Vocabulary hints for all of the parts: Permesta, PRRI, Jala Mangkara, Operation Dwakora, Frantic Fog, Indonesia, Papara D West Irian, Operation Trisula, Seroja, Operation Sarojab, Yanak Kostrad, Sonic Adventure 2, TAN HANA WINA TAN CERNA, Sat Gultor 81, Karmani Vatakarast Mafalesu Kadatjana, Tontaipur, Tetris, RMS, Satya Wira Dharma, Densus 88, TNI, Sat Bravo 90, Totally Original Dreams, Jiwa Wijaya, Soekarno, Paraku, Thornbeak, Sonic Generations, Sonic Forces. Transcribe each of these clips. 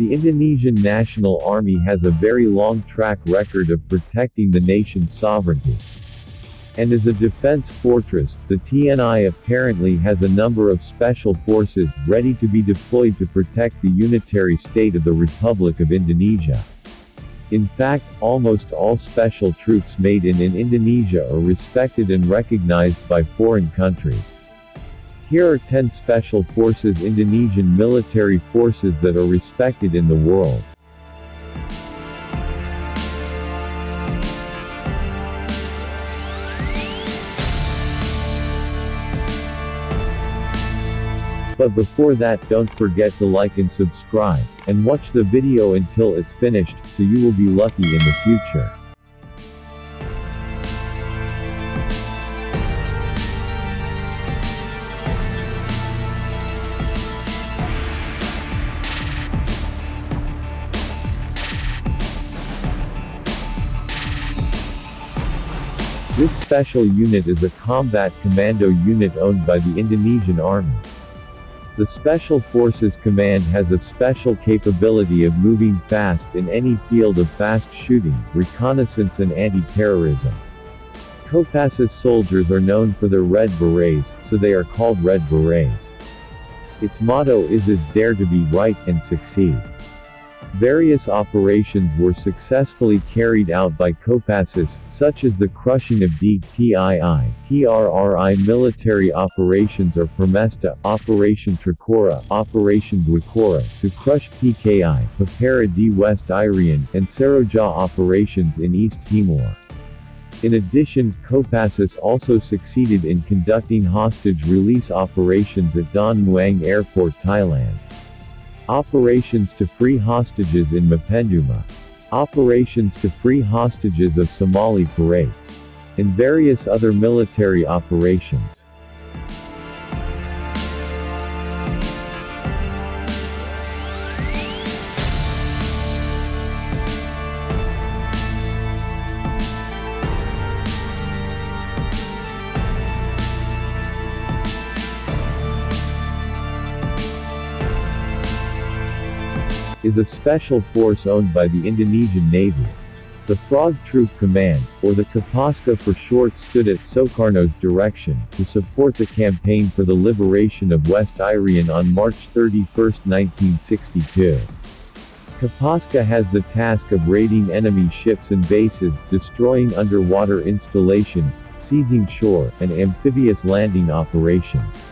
The Indonesian National Army has a very long track record of protecting the nation's sovereignty. And as a defense fortress, the TNI apparently has a number of special forces ready to be deployed to protect the unitary state of the Republic of Indonesia. In fact, almost all special troops made in Indonesia are respected and recognized by foreign countries. Here are 10 special forces Indonesian military forces that are respected in the world. But before that, don't forget to like and subscribe, and watch the video until it's finished, so you will be lucky in the future. This special unit is a combat commando unit owned by the Indonesian Army. The Special Forces Command has a special capability of moving fast in any field of fast shooting, reconnaissance and anti-terrorism. Kopassus soldiers are known for their red berets, so they are called Red Berets. Its motto is dare to be right, and succeed. Various operations were successfully carried out by Kopassus, such as the crushing of DTII, PRRI military operations or Permesta, Operation Trikora, Operation Dwakora, to crush PKI, Papara D West Irian, and Seroja operations in East Timor. In addition, Kopassus also succeeded in conducting hostage release operations at Don Muang Airport, Thailand. Operations to free hostages in Mapenduma. Operations to free hostages of Somali pirates. And various other military operations. Is a special force owned by the Indonesian Navy. The Frog Troop Command, or the Kopaska for short, stood at Soekarno's direction, to support the campaign for the liberation of West Irian on March 31, 1962. Kopaska has the task of raiding enemy ships and bases, destroying underwater installations, seizing shore, and amphibious landing operations.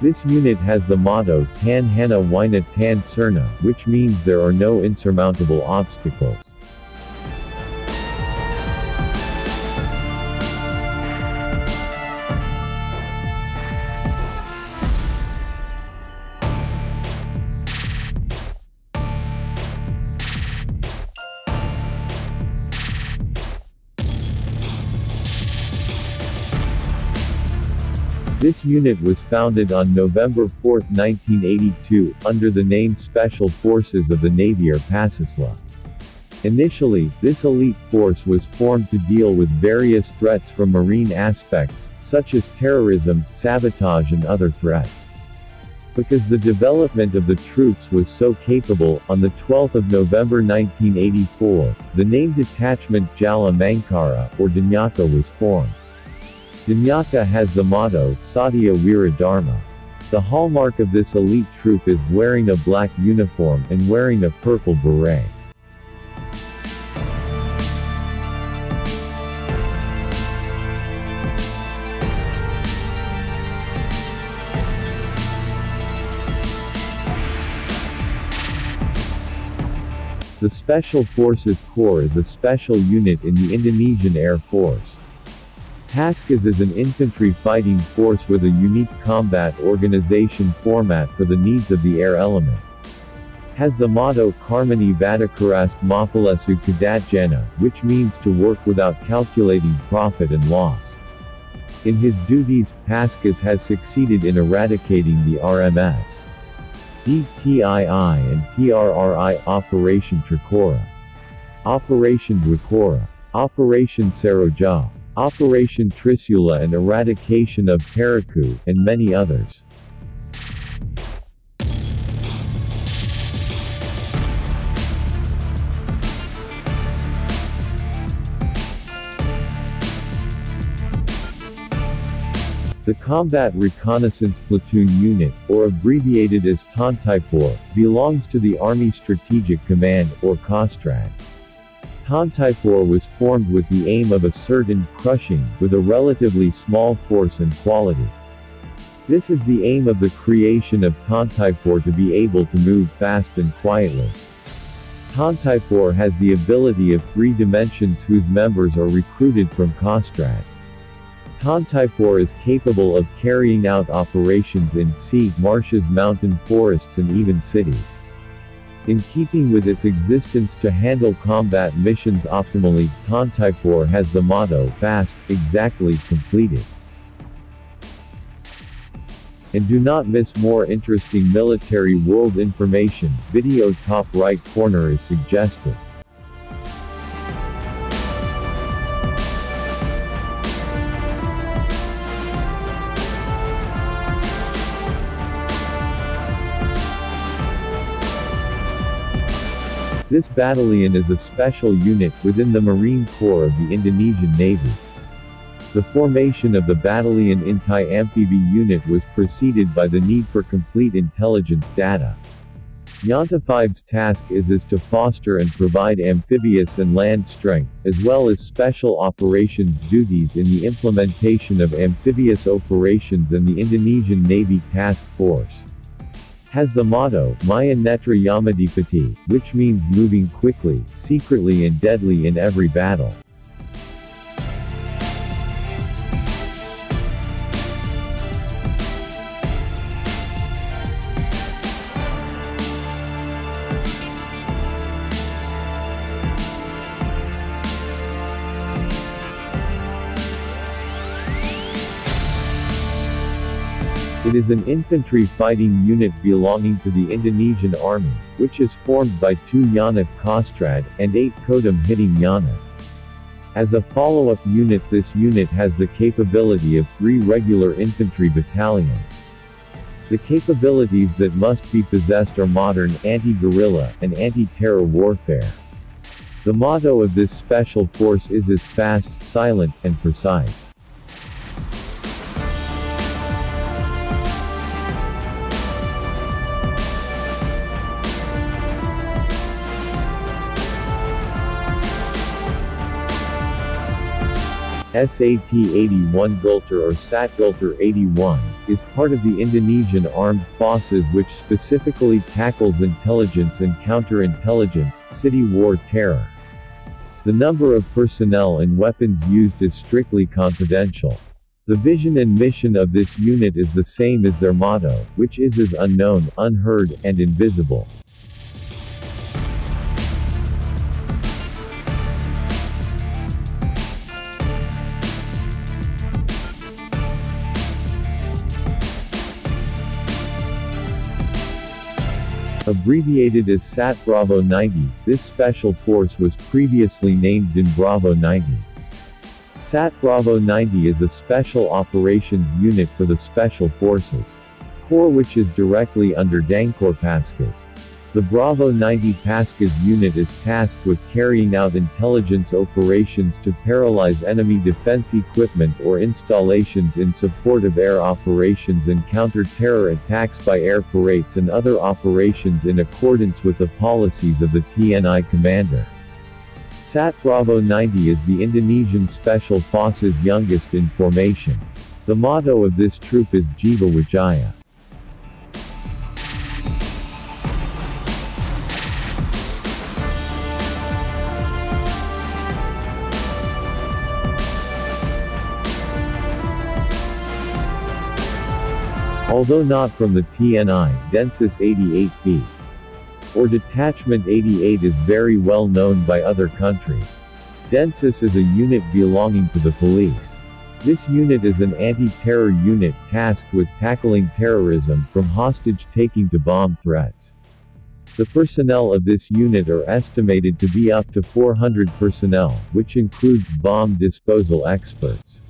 This unit has the motto TAN HANA WINA TAN CERNA, which means there are no insurmountable obstacles. This unit was founded on November 4, 1982, under the name Special Forces of the Navy or Pasisla. Initially, this elite force was formed to deal with various threats from marine aspects, such as terrorism, sabotage and other threats. Because the development of the troops was so capable, on the 12th of November 1984, the name Detachment Jala Mangkara, or Denjaka, was formed. Denjaka has the motto, Satya Wira Dharma. The hallmark of this elite troop is wearing a black uniform and wearing a purple beret. The Special Forces Corps is a special unit in the Indonesian Air Force. Paskhas is an infantry fighting force with a unique combat organization format for the needs of the air element. Has the motto Karmani Vatakarast Mafalesu Kadatjana, which means to work without calculating profit and loss. In his duties, Paskhas has succeeded in eradicating the RMS, DTII and PRRI, Operation Trikora, Operation Dwakora, Operation Sarojab, Operation Trisula and eradication of Paraku, and many others. The Combat Reconnaissance Platoon Unit, or abbreviated as Tontaipur, belongs to the Army Strategic Command, or Kostrad. Tontaipur was formed with the aim of a certain crushing, with a relatively small force and quality. This is the aim of the creation of Tontaipur, to be able to move fast and quietly. Tontaipur has the ability of three dimensions whose members are recruited from Kostrad. Tontaipur is capable of carrying out operations in sea, marshes, mountain forests and even cities. In keeping with its existence to handle combat missions optimally, Tontaipur has the motto, fast, exactly, completed. And do not miss more interesting military world information, video top right corner is suggested. This battalion is a special unit within the Marine Corps of the Indonesian Navy. The formation of the battalion anti-amphibi unit was preceded by the need for complete intelligence data. Yantafibe's task is to foster and provide amphibious and land strength, as well as special operations duties in the implementation of amphibious operations, and the Indonesian Navy Task Force has the motto, Maya Netra Yamadipati, which means moving quickly, secretly and deadly in every battle. It is an infantry fighting unit belonging to the Indonesian Army, which is formed by 2 Yanak Kostrad, and 8 Kodam hitting Yanak. As a follow-up unit, this unit has the capability of 3 regular infantry battalions. The capabilities that must be possessed are modern anti-guerrilla and anti-terror warfare. The motto of this special force is fast, silent, and precise. Sat 81 Gultor, or Sat Gultor 81, is part of the Indonesian Armed Forces, which specifically tackles intelligence and counterintelligence, city war terror. The number of personnel and weapons used is strictly confidential. The vision and mission of this unit is the same as their motto, which is unknown, unheard, and invisible. Abbreviated as Sat Bravo 90, this special force was previously named Din Bravo 90. Sat Bravo 90 is a special operations unit for the Special Forces Corps, which is directly under Dangkor Paskhas. The Bravo 90 Paskhas unit is tasked with carrying out intelligence operations to paralyze enemy defense equipment or installations in support of air operations and counter-terror attacks by air parades and other operations in accordance with the policies of the TNI commander. Sat Bravo 90 is the Indonesian Special Forces youngest in formation. The motto of this troop is Jiwa Wijaya. Although not from the TNI, Densus 88B, or Detachment 88 is very well known by other countries. Densus is a unit belonging to the police. This unit is an anti-terror unit tasked with tackling terrorism, from hostage-taking to bomb threats. The personnel of this unit are estimated to be up to 400 personnel, which includes bomb disposal experts.